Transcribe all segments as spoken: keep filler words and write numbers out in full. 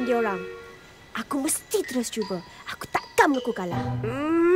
Diorang. Aku mesti terus cuba. Aku takkan mengaku kalah. Hmm.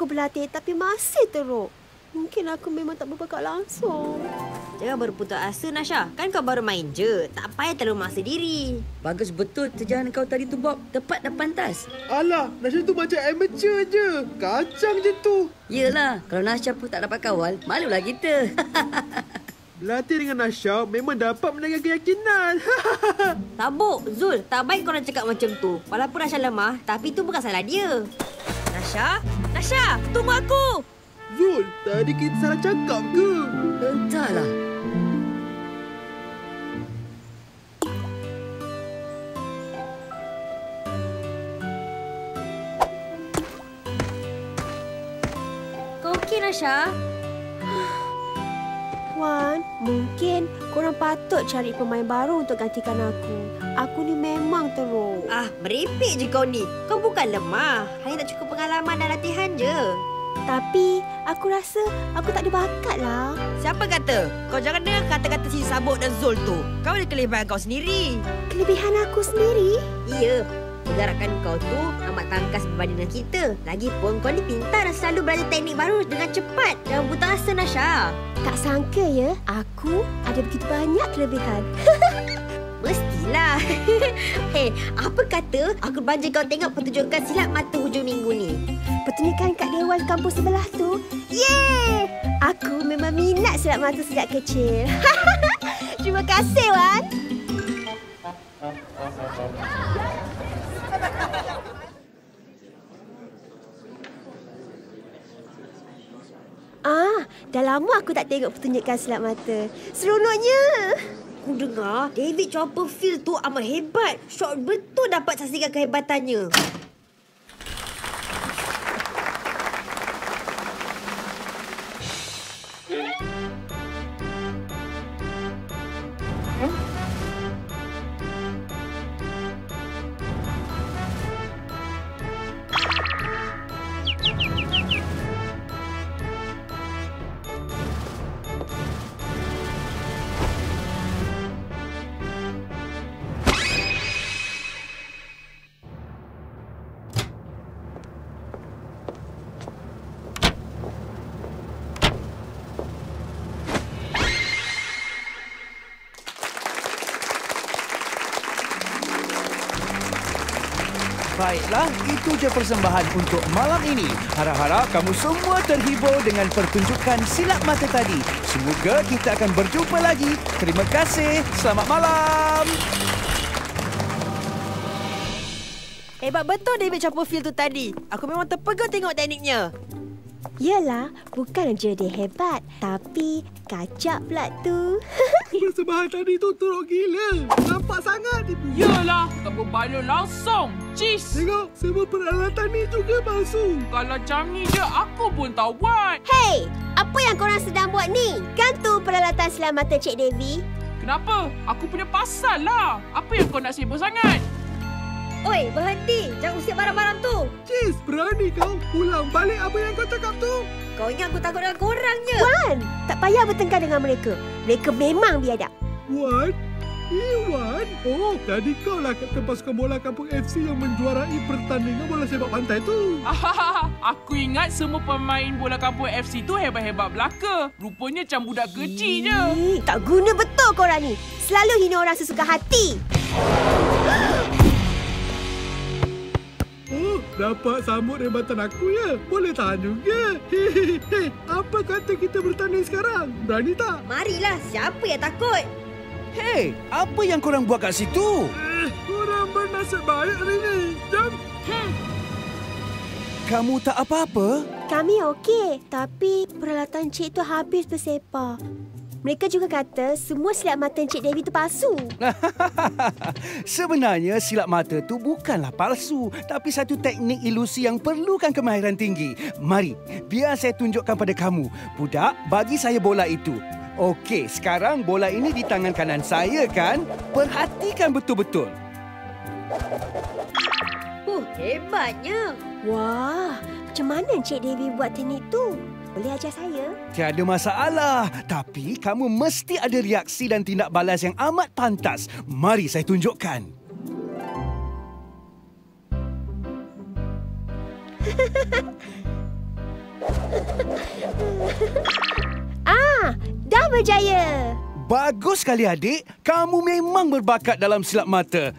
Aku berlatih tapi masih teruk. Mungkin aku memang tak berbakat langsung. Jangan berputus asa, Nasha. Kan kau baru main je. Tak payah terlalu maksa diri. Bagus betul terjemahan kau tadi tu, Bob. Tepat dan pantas. Alah, Nasha tu macam amateur je. Kacang je tu. Yelah, kalau Nasha pun tak dapat kawal, malulah kita. Berlatih dengan Nasha memang dapat menaikkan keyakinan. Sabok, Zul. Tak baik korang cakap macam tu. Walaupun Nasha lemah, tapi tu bukan salah dia. Nasha? Nasha, tunggu aku! Zul, tadi kita salah cakap ke? Entahlah. Kau okey, Nasha? Wan, mungkin korang patut cari pemain baru untuk gantikan aku. Aku ni memang teruk. Ah, merepek je kau ni. Kau bukan lemah. Hanya tak cukup pengalaman dan latihan je. Tapi, aku rasa aku tak ada bakat lah. Siapa kata? Kau jangan dengar kata-kata si Sabok dan Zul tu. Kau ada kelebihan kau sendiri. Kelebihan aku sendiri? Iya. Pergerakan kau tu amat tangkas berbanding dengan kita. Lagipun kau ni pintar dan selalu belajar teknik baru dengan cepat. Jangan buta rasa, Nasha. Tak sangka ya, aku ada begitu banyak kelebihan. Mestilah. Hei, apa kata aku baca kau tengok pertunjukan silat mata hujung minggu ni? Pertunjukan kat Dewan Kampung sebelah tu. Yeay! Aku memang minat silat mata sejak kecil. Terima kasih, Wan. Ah, dah lama aku tak tengok pertunjukan silat mata. Seronoknya. Aku dengar David Copperfield tu amat hebat. Syok betul dapat saksikan kehebatannya. Baiklah, itu je persembahan untuk malam ini. Harap-harap kamu semua terhibur dengan pertunjukan silat mata tadi. Semoga kita akan berjumpa lagi. Terima kasih. Selamat malam. Hebat betul David Copperfield tu tadi. Aku memang terpegun tengok tekniknya. Yelah, bukan je dia hebat. Tapi kacak pula tu. Persembahan tadi tu teruk gila. Nampak sangat. Yelah, aku balon langsung. Cheese. Tengok, semua peralatan ni juga palsu. Kalau macam ni je, aku pun tahu buat. Hey, apa yang korang sedang buat ni? Kan tu peralatan silat mata Cik Devi. Kenapa? Aku punya pasal lah. Apa yang kau nak sibuk sangat? Oi, berhenti. Jangan usik barang-barang tu. Cis, berani kau pulang balik apa yang kau cakap tu. Kau ingat aku takut dengan korang je. Wan, tak payah bertengkar dengan mereka. Mereka memang biadab. Wan? Iwan? Oh, jadi kau lah kapten pasukan Bola Kampung F C yang menjuarai pertandingan bola sepak pantai tu. Aku ingat semua pemain Bola Kampung F C tu hebat-hebat belaka. Rupanya macam budak kecil je. Tak guna betul korang ni. Selalu hina orang sesuka hati. Dapat sambut hebatan aku ya? Boleh tahan juga. Hehehe. Apa kata kita bertanding sekarang? Berani tak? Marilah. Siapa yang takut? Hei, apa yang korang buat kat situ? Eh, korang bernasib baik hari ini. Jom. Hmm. Kamu tak apa-apa? Kami okey. Tapi peralatan Cik tu habis bersepah. Mereka juga kata semua silat mata Encik Devi itu palsu. Sebenarnya silat mata itu bukanlah palsu. Tapi satu teknik ilusi yang perlukan kemahiran tinggi. Mari, biar saya tunjukkan pada kamu. Budak, bagi saya bola itu. Okey, sekarang bola ini di tangan kanan saya kan? Perhatikan betul-betul. Oh, hebatnya. Wah, macam mana Encik Devi buat teknik itu? Boleh ajar saya? Tiada masalah. Tapi kamu mesti ada reaksi dan tindak balas yang amat pantas. Mari saya tunjukkan. Ah, dah berjaya. Bagus sekali adik. Kamu memang berbakat dalam silat mata.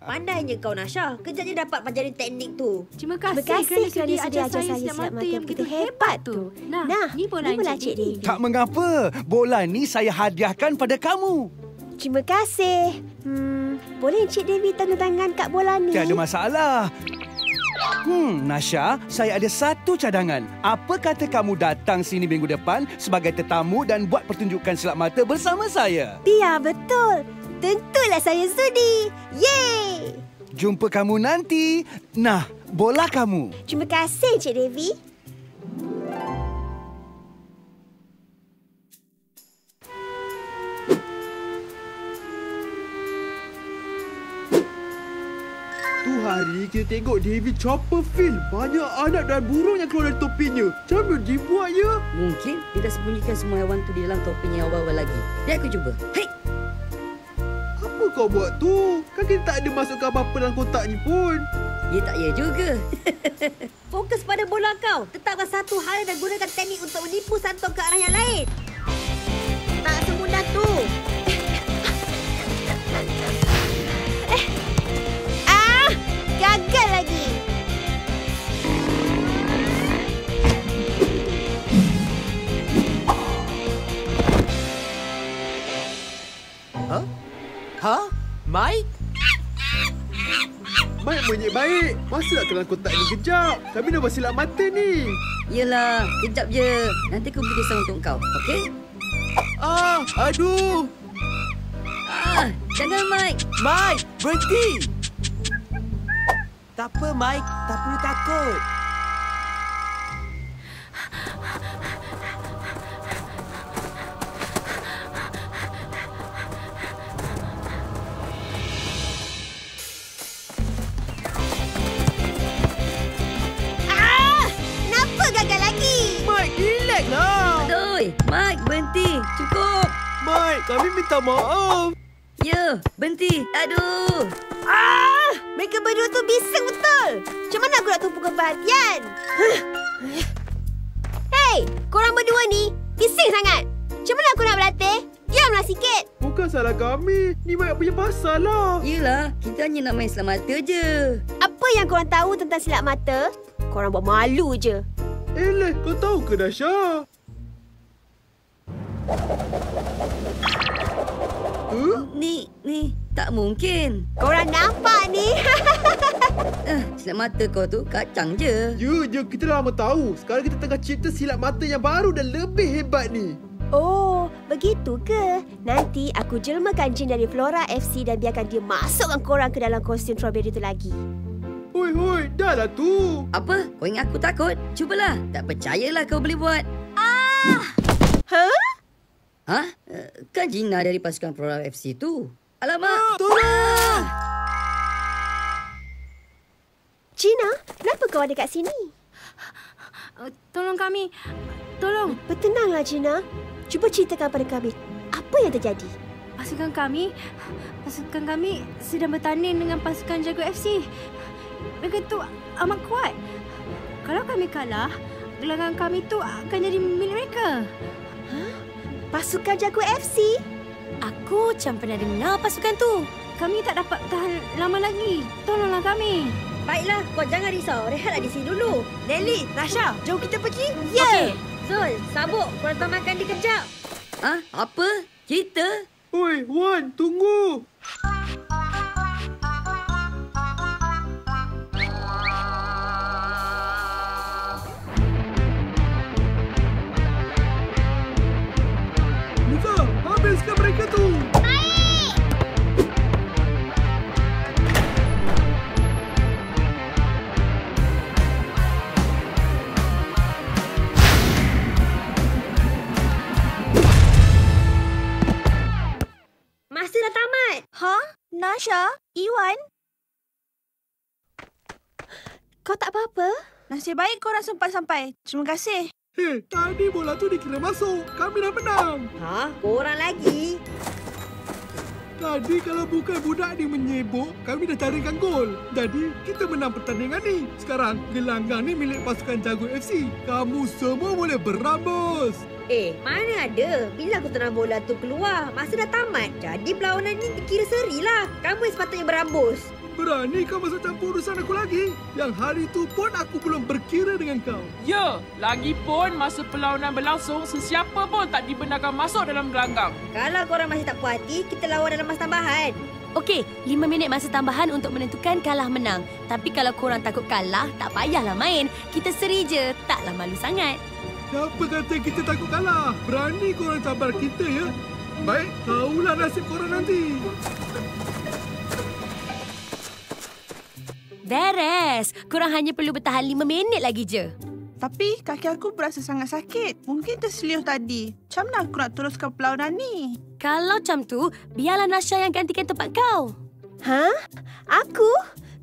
Pandainya kau Nasha, kerjanya dapat pelajari teknik tu. Terima kasih, Terima kasih kerana sudah ajar saya silat mata yang begitu hebat tu. Nah, nah ni bola, bola Cik Devi. Tak mengapa, bola ni saya hadiahkan pada kamu. Terima kasih. Hmm, boleh Cik Devi tanda tangan kat bola ni? Tiada masalah. Hmm, Nasha, saya ada satu cadangan. Apa kata kamu datang sini minggu depan sebagai tetamu dan buat pertunjukan silat mata bersama saya? Biar betul. Tentulah saya sudi. Yeay! Jumpa kamu nanti. Nah, bola kamu. Terima kasih, Cik Devi. Tu hari kita tengok David Copperfield. Banyak anak dan burung yang keluar dari topinya. Macam mana dibuat, ya? Mungkin dia dah sembunyikan semua hewan tu di dalam topinya awal-awal lagi. Biar aku cuba. Hei! Kau buat tu? Kan kita tak ada masukkan apa-apa dalam kotak ni pun. Ya tak ya juga. Fokus pada bola kau. Tetapkan satu hal dan gunakan teknik untuk menipu santong ke arah yang lain. Tak semudah tu. Eh. Ah! Gagal lagi. Huh? Ha? Mike? Mike bunyi baik. Masuklah ke dalam kotak ni kejap. Kami dah buat silat mata ni. Yelah, kejap je. Nanti aku beri pisau untuk kau, okey? Ah, aduh. Ah, jangan Mike. Mike, berhenti. Tak apa Mike, tak perlu takut. Mike, berhenti. Cukup. Mike, kami minta maaf. Ya, berhenti. Aduh. Ah! Mereka berdua tu bising betul. Macam mana aku nak tumpukan perhatian? Hei, korang berdua ni bising sangat. Macam mana aku nak berlatih? Diamlah sikit. Bukan bukan salah kami. Ni banyak punya pasal lah. Yelah, kita hanya nak main silat mata je. Apa yang korang tahu tentang silat mata? Korang buat malu je. Eleh, kau tahu ke Nasha? Huh? Ni, ni, tak mungkin. Korang nampak ni? eh, silat mata kau tu kacang je. Ya, ya, kita lama tahu. Sekarang kita tengah cipta silat mata yang baru dan lebih hebat ni. Oh, begitu ke? Nanti aku jelmakan jin dari Flora F C dan biarkan dia masukkan korang ke dalam kostum strawberry tu lagi. Hui, hui, dah lah tu. Apa? Kau ingat aku takut? Cubalah. Tak percayalah kau boleh buat. Ah! Huh? Hah? Kan Jina dari pasukan Pro F C tu. Alamak! Tolong! Jina, kenapa kau ada kat sini? Tolong kami. Tolong. Bertenanglah Jina. Cuba ceritakan pada kami. Apa yang terjadi? Pasukan kami, pasukan kami sedang bertanding dengan pasukan Jaguar F C. Mereka tu amat kuat. Kalau kami kalah, gelangan kami tu akan jadi milik mereka. Pasukan Jaguar F C? Aku macam pernah dengar pasukan tu. Kami tak dapat tahan lama lagi. Tolonglah kami. Baiklah, kau jangan risau. Rehatlah di sini dulu. Nelly, Nasha, jom kita pergi. Ya. Yeah. Okay. Zul, Sabok, korang makan dia kejap. Ah, ha? Apa? Kita? Oi, Wan, tunggu. Habiskan mereka tu. Baik. Masa dah tamat. Hah? Nasha? Iwan? Kau tak apa-apa? Nasib baik korang sempat sampai. Terima kasih. Hei, tadi bola tu dikira masuk. Kami dah menang. Ha? Korang lagi? Tadi kalau bukan budak ni menyebok, kami dah carikan gol. Jadi, kita menang pertandingan ni. Sekarang, gelanggang ni milik pasukan Jaguar F C. Kamu semua boleh berambus. Eh, mana ada? Bila aku tenang bola tu keluar, masa dah tamat. Jadi, perlawanan ni dikira seri lah. Kamu sepatutnya berambus. Berani kau masuk campur urusan aku lagi? Yang hari tu pun aku belum berkira dengan kau. Ya, lagipun masa perlawanan berlangsung, sesiapa pun tak dibenarkan masuk dalam gelanggang. Kalau korang masih tak puas hati, kita lawan dalam masa tambahan. Okey, lima minit masa tambahan untuk menentukan kalah menang. Tapi kalau korang takut kalah, tak payahlah main. Kita seri je, taklah malu sangat. Siapa kata kita takut kalah? Berani korang cabar kita ya? Baik, tahulah nasib korang nanti. Beres. Korang hanya perlu bertahan lima minit lagi je. Tapi kaki aku berasa sangat sakit. Mungkin terselioh tadi. Macam mana aku nak teruskan perlawanan ni? Kalau macam tu, biarlah Nasha yang gantikan tempat kau. Hah? Aku?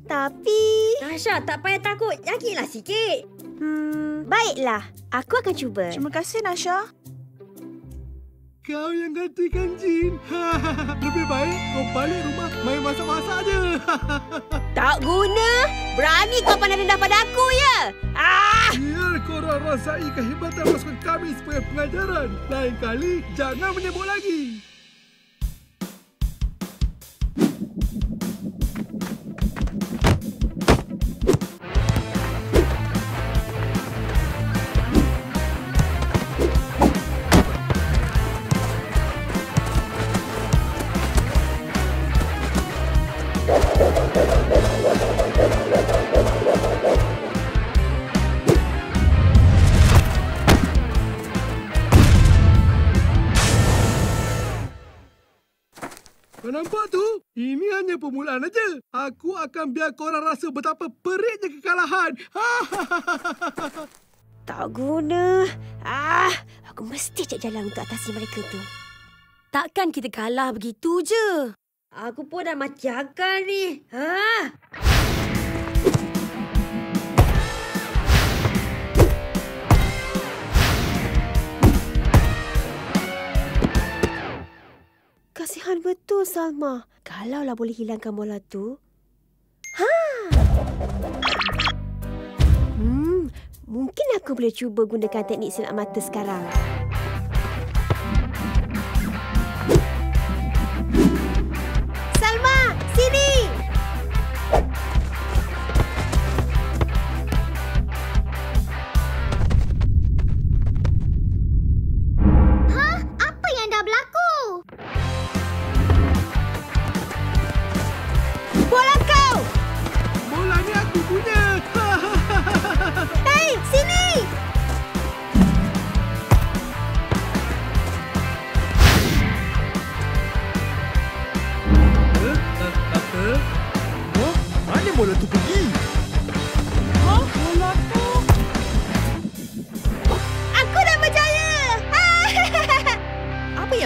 Tapi... Nasha, tak payah takut. Yakinlah sikit. Hmm, baiklah. Aku akan cuba. Terima kasih, Nasha. Kau yang gantikan Jin. Lebih baik kau balik rumah main masak-masak je. Tak guna. Berani kau pandang dendam pada aku, ya? Ah! Biar korang rasai kehebatan pasukan kami sebagai pengajaran. Lain kali, jangan menyebut lagi. Nampak tu? Ini hanya permulaan aja. Aku akan biar korang rasa betapa peritnya kekalahan. Tak guna. Ah, aku mesti cek jalan untuk atasi mereka tu. Takkan kita kalah begitu je. Aku pun dah macakan ni. Ha? Kasihan betul, Salma. Kalaulah boleh hilangkan bola tu. Ha! Hmm, mungkin aku boleh cuba gunakan teknik silat mata sekarang.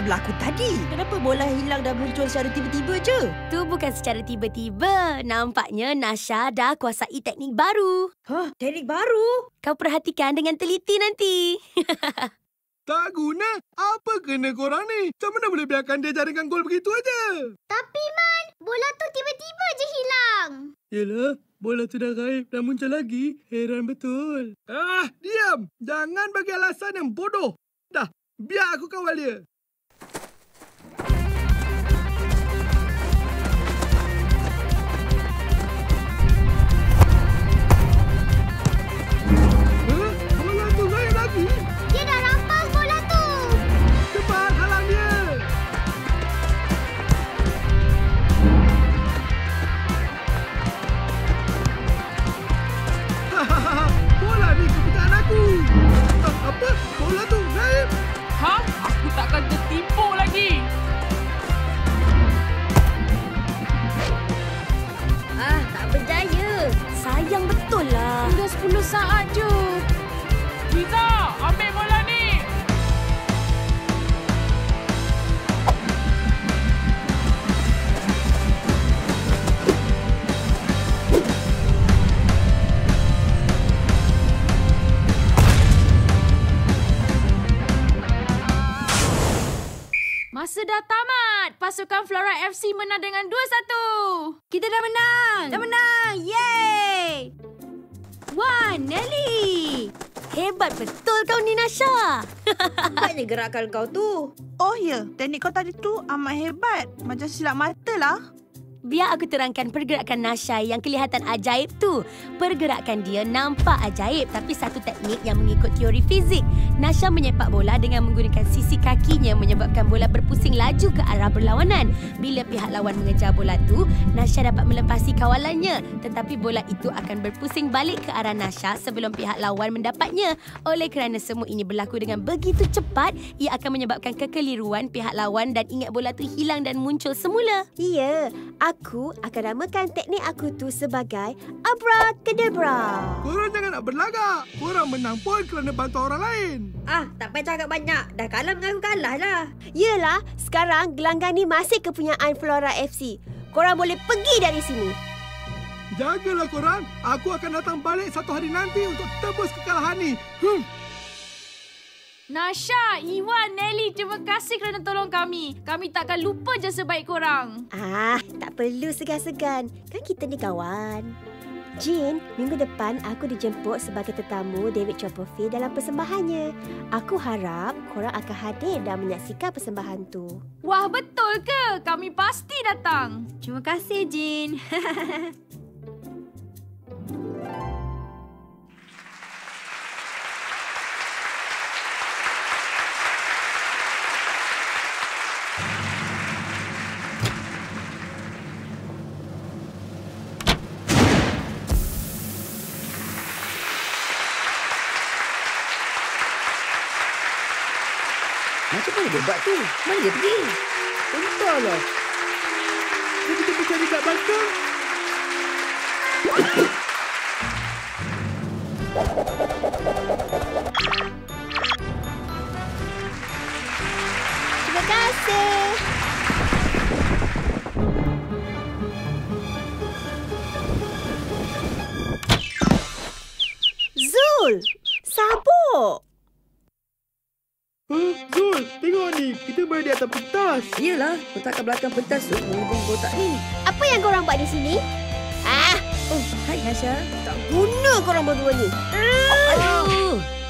berlaku tadi? Kenapa bola hilang dan muncul secara tiba-tiba je? Tu bukan secara tiba-tiba. Nampaknya Nasha dah kuasai teknik baru. Hah? Teknik baru? Kau perhatikan dengan teliti nanti. Tak guna. Apa kena korang ni? Macam mana boleh biarkan dia jaringkan gol begitu aja? Tapi, Man, bola tu tiba-tiba je hilang. Yelah. Bola tu dah gaib dan muncul lagi. Heran betul. Ah, diam. Jangan bagi alasan yang bodoh. Dah, biar aku kawal dia. Huh? Bola tu gaib lagi? Dia dah rampas bola tu. Cepat, halang dia. Apa? Bola tu gaib. Ha? Aku takkan tertipu lagi. Ah, tak berdaya. Sayang betul lah. Tinggal sepuluh saat je. Liza, ambil bola ni. Masa dah tamat. Pasukan Flora F C menang dengan dua satu. Kita dah menang. Dah menang. Yeay. Wah, Nelly. Hebat betul kau ni, Nasha. Hebatnya gerakan kau tu. Oh, ya. Teknik kau tadi tu amat hebat. Macam silap mata lah. Biar aku terangkan pergerakan Nasha yang kelihatan ajaib tu. Pergerakan dia nampak ajaib tapi satu teknik yang mengikut teori fizik. Nasha menyepak bola dengan menggunakan sisi kakinya menyebabkan bola berpusing laju ke arah berlawanan. Bila pihak lawan mengejar bola tu, Nasha dapat melepasi kawalannya. Tetapi bola itu akan berpusing balik ke arah Nasha sebelum pihak lawan mendapatnya. Oleh kerana semua ini berlaku dengan begitu cepat, ia akan menyebabkan kekeliruan pihak lawan dan ingat bola tu hilang dan muncul semula. Ya, yeah. Aku akan namakan teknik aku tu sebagai abracadabra. Korang jangan nak berlagak. Korang menang pun kerana bantu orang lain. Ah, tak payah cakap banyak. Dah kalah mengaku kalah lah. Yelah, sekarang gelanggang ni masih kepunyaan Flora F C. Korang boleh pergi dari sini. Jagalah korang. Aku akan datang balik satu hari nanti untuk tebus kekalahan ni. Hmm. Nasha, Iwan, Nelly, terima kasih kerana tolong kami. Kami takkan lupa jasa baik korang. Ah, tak perlu segan-segan. Kan kita ni kawan. Jin, minggu depan aku dijemput sebagai tetamu David Copperfield dalam persembahannya. Aku harap korang akan hadir dan menyaksikan persembahan tu. Wah, betul ke? Kami pasti datang. Terima kasih, Jin. Buat tu, mana dia pergi? Entahlah. Dia kita pergi cari kat bangkang. Terima kasih. Zul, Sabok. Huh? Zul, tengok ni. Kita berada di atas pentas. Iyalah, letak kat belakang pentas tu mengubung kotak ni. Apa yang korang buat di sini? Ah! Oh, hai Nasha. Tak guna korang berdua ni. Uh. Oh,